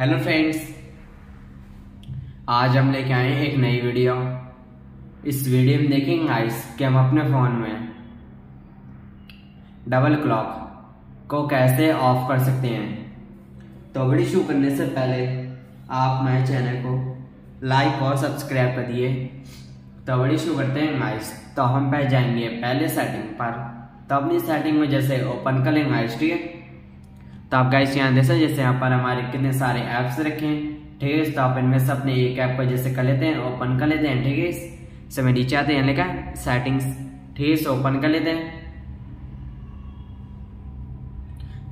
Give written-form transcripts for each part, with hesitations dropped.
Hello friends, आज हम लेके आए हैं एक नई वीडियो। इस वीडियो में देखेंगे गाइस कि हम अपने फ़ोन में डबल क्लॉक को कैसे ऑफ कर सकते हैं। तो वीडियो शुरू करने से पहले आप मेरे चैनल को लाइक और सब्सक्राइब करिए। तो वीडियो शुरू करते हैं गाइस। तो हम पे जाएंगे पहले सेटिंग पर। तो अपनी सेटिंग में जैसे ओपन कर लेंगे गाइस, ठीक है। तो आप गाइस यहाँ जैसे जैसे यहाँ पर हमारे कितने सारे ऐप्स रखे हैं, ठीक है। तो आप इनमें से अपने एक ऐप को जैसे कर लेते हैं, ओपन कर लेते हैं, ठीक है। इससे मैं नीचे आते हैं, लिखा है सेटिंग्स, ठीक है। सो ओपन कर लेते हैं।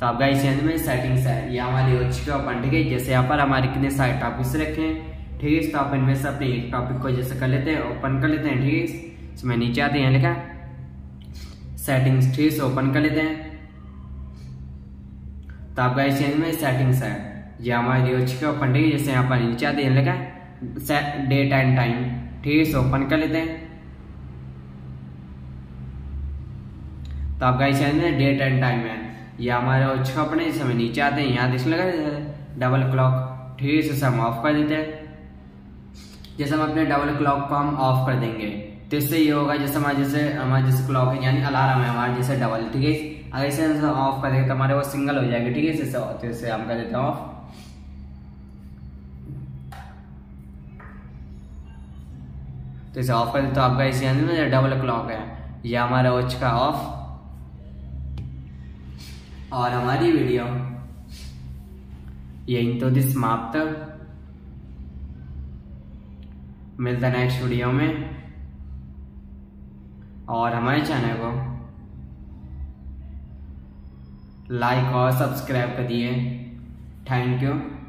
तो आप गाइस यहाँ में सेटिंग्स है, ये हमारी हो चुकी है ओपन, ठीक है। जैसे यहाँ पर हमारे कितने सारे टॉपिक्स रखे हैं, ठीक है। तो आप इनमें से अपने एक टॉपिक को जैसे कर लेते हैं, ओपन कर लेते हैं, ठीक है। इसमें नीचे आते हैं, लिखा सेटिंग्स, ठीक है। ओपन कर लेते हैं। तो आप गाइस चैनल में सेटिंग्स है, ये हमारी हो चुकी है ओपन, ठीक है। जैसे यहाँ पर नीचे देने लगा डेट एंड टाइम, ठीक है। सो ओपन कर लेते हैं। तो आप गाइस चैनल में डेट एंड टाइम है, ये हमारे हो चुका ओपन, जैसे हमें नीचे आते हैं, यहाँ देखने लगा डबल क्लॉक, ठीक है। इससे हम ऑफ कर देते हैं। जैसे हम अपने डबल क्लॉक को हम ऑफ कर देंगे तो इससे ये होगा जैसे हमारे जैसे क्लॉक है, यानी अलार्म है हमारे जैसे डबल, ठीक है। अगर इसे ऑफ करेंगे तो हमारे वो सिंगल हो जाएगा, ठीक है। इससे हम कर देते हैं ऑफ। तो इसे ऑफ कर देते, तो आपका इस यानी में डबल क्लॉक है, ये हमारा वॉच का ऑफ। और हमारी वीडियो यहीं तो समाप्त। मिलते हैं नेक्स्ट वीडियो में। और हमारे चैनल को लाइक और सब्सक्राइब करिए। Thank you.